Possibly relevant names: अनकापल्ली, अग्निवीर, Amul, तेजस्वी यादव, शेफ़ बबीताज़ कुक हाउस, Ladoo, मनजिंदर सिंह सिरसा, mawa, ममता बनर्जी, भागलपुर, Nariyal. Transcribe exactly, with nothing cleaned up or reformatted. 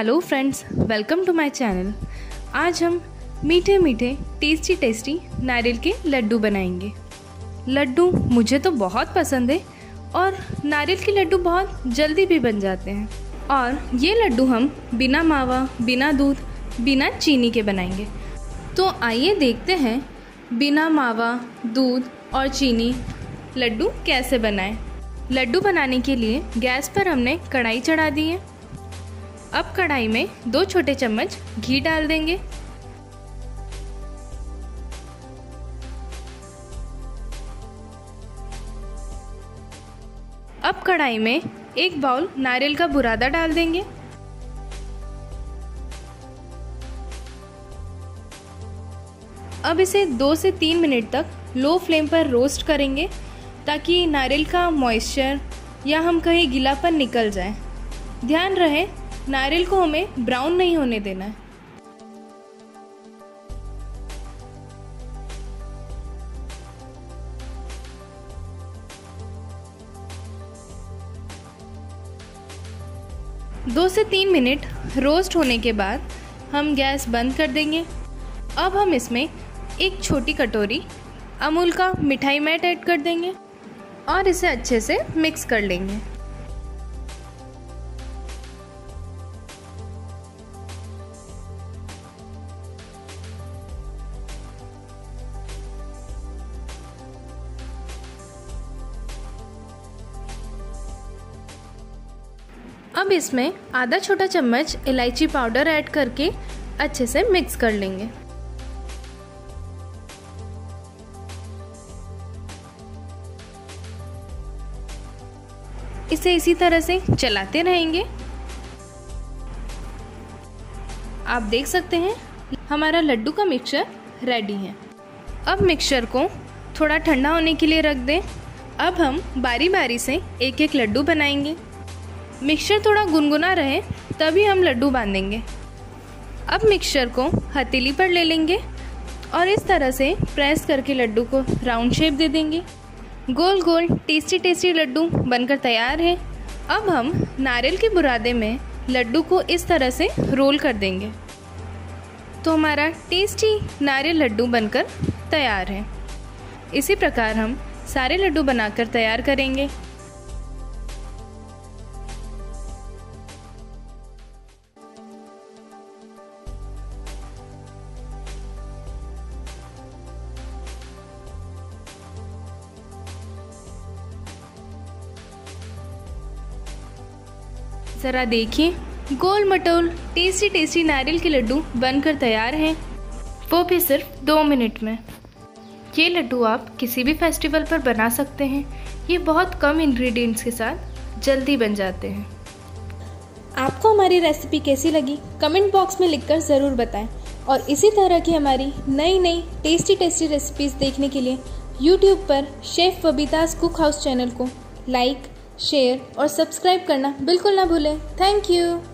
Hello friends, welcome to my channel. आज हम मीठे मीठे टेस्टी टेस्टी नारियल के लड्डू बनाएंगे। लड्डू मुझे तो बहुत पसंद है और नारियल के लड्डू बहुत जल्दी भी बन जाते हैं। और ये लड्डू हम बिना मावा, बिना दूध, बिना चीनी के बनाएंगे। तो आइए देखते हैं बिना मावा, दूध और चीनी लड्डू कैसे बनाएं। लड्डू बनाने के लिए गैस पर हमने कढ़ाई चढ़ा दी है। अब कढ़ाई में दो छोटे चम्मच घी डाल देंगे। अब कढ़ाई में एक बाउल नारियल का बुरादा डाल देंगे। अब इसे दो से तीन मिनट तक लो फ्लेम पर रोस्ट करेंगे ताकि नारियल का मॉइस्चर या हम कहीं गीलापन निकल जाए। ध्यान रहे, नारियल को हमें ब्राउन नहीं होने देना है। दो से तीन मिनट रोस्ट होने के बाद हम गैस बंद कर देंगे। अब हम इसमें एक छोटी कटोरी अमूल का मिठाई मैट ऐड कर देंगे और इसे अच्छे से मिक्स कर लेंगे। अब इसमें आधा छोटा चम्मच इलायची पाउडर ऐड करके अच्छे से मिक्स कर लेंगे। इसे इसी तरह से चलाते रहेंगे। आप देख सकते हैं हमारा लड्डू का मिक्सचर रेडी है। अब मिक्सचर को थोड़ा ठंडा होने के लिए रख दें। अब हम बारी बारी से एक एक लड्डू बनाएंगे। मिक्सचर थोड़ा गुनगुना रहे तभी हम लड्डू बांधेंगे। अब मिक्सचर को हथेली पर ले लेंगे और इस तरह से प्रेस करके लड्डू को राउंड शेप दे देंगे। गोल गोल टेस्टी टेस्टी लड्डू बनकर तैयार है। अब हम नारियल के बुरादे में लड्डू को इस तरह से रोल कर देंगे। तो हमारा टेस्टी नारियल लड्डू बनकर तैयार है। इसी प्रकार हम सारे लड्डू बनाकर तैयार करेंगे। ज़रा देखिए, गोल मटोल टेस्टी टेस्टी नारियल के लड्डू बनकर तैयार हैं, वो भी सिर्फ दो मिनट में। ये लड्डू आप किसी भी फेस्टिवल पर बना सकते हैं। ये बहुत कम इंग्रेडिएंट्स के साथ जल्दी बन जाते हैं। आपको हमारी रेसिपी कैसी लगी कमेंट बॉक्स में लिखकर ज़रूर बताएं। और इसी तरह की हमारी नई नई टेस्टी टेस्टी रेसिपीज़ देखने के लिए यूट्यूब पर शेफ़ बबीताज़ कुक हाउस channel को लाइक, शेयर और सब्सक्राइब करना बिल्कुल ना भूलें। Thank you.